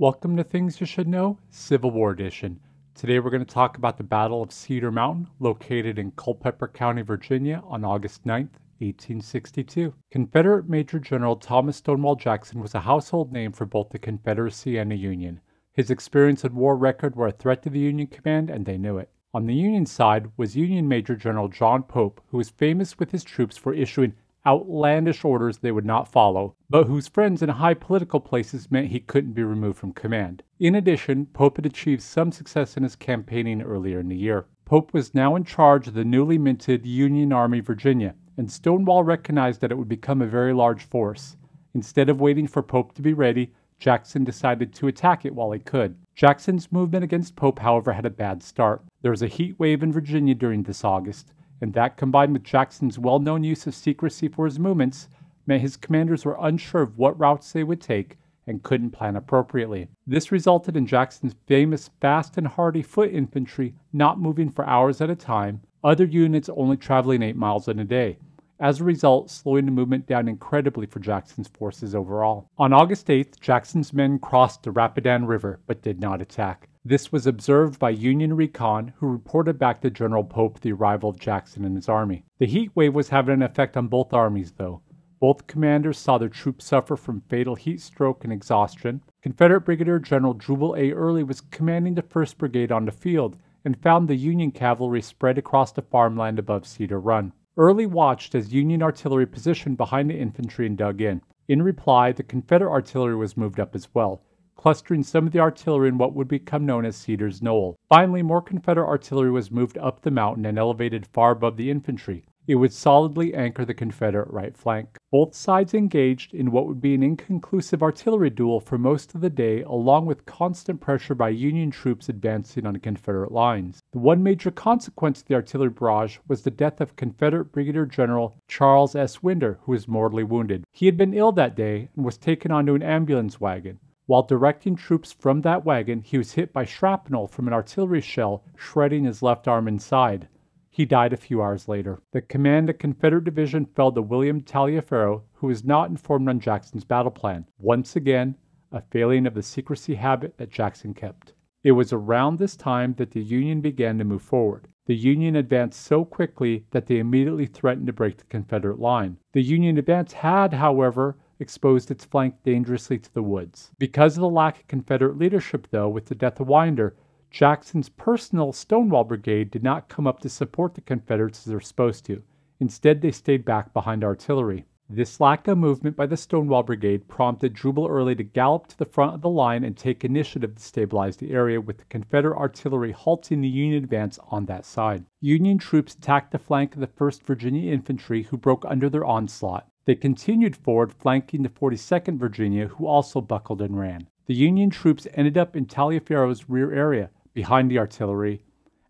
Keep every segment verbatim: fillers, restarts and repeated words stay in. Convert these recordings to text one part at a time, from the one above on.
Welcome to Things You Should Know, Civil War Edition. Today we're going to talk about the Battle of Cedar Mountain, located in Culpeper County, Virginia, on August ninth, eighteen sixty-two. Confederate Major General Thomas Stonewall Jackson was a household name for both the Confederacy and the Union. His experience and war record were a threat to the Union command, and they knew it. On the Union side was Union Major General John Pope, who was famous with his troops for issuing outlandish orders they would not follow, but whose friends in high political places meant he couldn't be removed from command. In addition, Pope had achieved some success in his campaigning earlier in the year. Pope was now in charge of the newly minted Union Army Virginia, and Stonewall recognized that it would become a very large force. Instead of waiting for Pope to be ready, Jackson decided to attack it while he could. Jackson's movement against Pope, however, had a bad start. There was a heat wave in Virginia during this August, and that, combined with Jackson's well-known use of secrecy for his movements, meant his commanders were unsure of what routes they would take and couldn't plan appropriately. This resulted in Jackson's famous fast and hardy foot infantry not moving for hours at a time, other units only traveling eight miles in a day, as a result slowing the movement down incredibly for Jackson's forces overall. On August eighth, Jackson's men crossed the Rapidan River, but did not attack. This was observed by Union recon, who reported back to General Pope the arrival of Jackson and his army. The heat wave was having an effect on both armies, though. Both commanders saw their troops suffer from fatal heat stroke and exhaustion. Confederate Brigadier General Jubal A. Early was commanding the first Brigade on the field and found the Union cavalry spread across the farmland above Cedar Run. Early watched as Union artillery positioned behind the infantry and dug in. In reply, the Confederate artillery was moved up as well, clustering some of the artillery in what would become known as Cedar's Knoll. Finally, more Confederate artillery was moved up the mountain and elevated far above the infantry. It would solidly anchor the Confederate right flank. Both sides engaged in what would be an inconclusive artillery duel for most of the day, along with constant pressure by Union troops advancing on the Confederate lines. The one major consequence of the artillery barrage was the death of Confederate Brigadier General Charles S. Winder, who was mortally wounded. He had been ill that day and was taken onto an ambulance wagon. While directing troops from that wagon, he was hit by shrapnel from an artillery shell, shredding his left arm and side. He died a few hours later. The command of the Confederate division fell to William Taliaferro, who was not informed on Jackson's battle plan. Once again, a failing of the secrecy habit that Jackson kept. It was around this time that the Union began to move forward. The Union advanced so quickly that they immediately threatened to break the Confederate line. The Union advance had, however, exposed its flank dangerously to the woods. Because of the lack of Confederate leadership, though, with the death of Winder, Jackson's personal Stonewall Brigade did not come up to support the Confederates as they were supposed to. Instead, they stayed back behind artillery. This lack of movement by the Stonewall Brigade prompted Jubal Early to gallop to the front of the line and take initiative to stabilize the area, with the Confederate artillery halting the Union advance on that side. Union troops attacked the flank of the first Virginia Infantry, who broke under their onslaught. They continued forward, flanking the forty-second Virginia, who also buckled and ran. The Union troops ended up in Taliaferro's rear area, behind the artillery,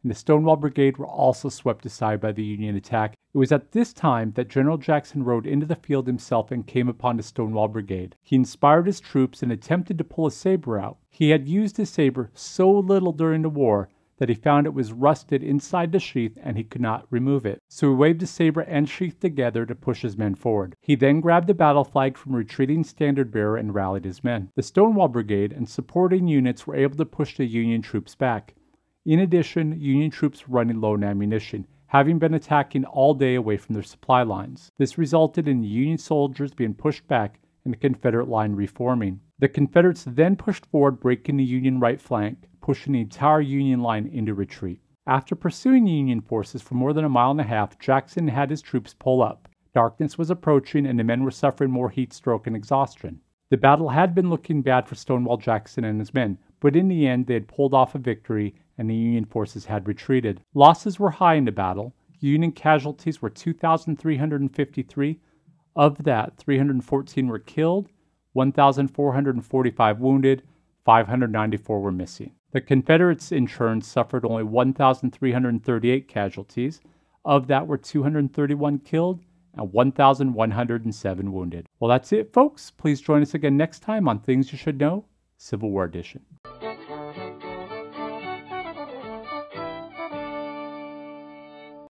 and the Stonewall Brigade were also swept aside by the Union attack. It was at this time that General Jackson rode into the field himself and came upon the Stonewall Brigade. He inspired his troops and attempted to pull his saber out. He had used his saber so little during the war that he found it was rusted inside the sheath and he could not remove it. So he waved his saber and sheath together to push his men forward. He then grabbed the battle flag from a retreating standard bearer and rallied his men. The Stonewall Brigade and supporting units were able to push the Union troops back. In addition, Union troops were running low on ammunition, having been attacking all day away from their supply lines. This resulted in the Union soldiers being pushed back and the Confederate line reforming. The Confederates then pushed forward, breaking the Union right flank, pushing the entire Union line into retreat. After pursuing Union forces for more than a mile and a half, Jackson had his troops pull up. Darkness was approaching and the men were suffering more heat stroke and exhaustion. The battle had been looking bad for Stonewall Jackson and his men, but in the end they had pulled off a victory and the Union forces had retreated. Losses were high in the battle. Union casualties were two thousand three hundred fifty-three. Of that, three hundred fourteen were killed, one thousand four hundred forty-five wounded, five hundred ninety-four were missing. The Confederates, in turn, suffered only one thousand three hundred thirty-eight casualties. Of that were two hundred thirty-one killed and one thousand one hundred seven wounded. Well, that's it, folks. Please join us again next time on Things You Should Know, Civil War Edition.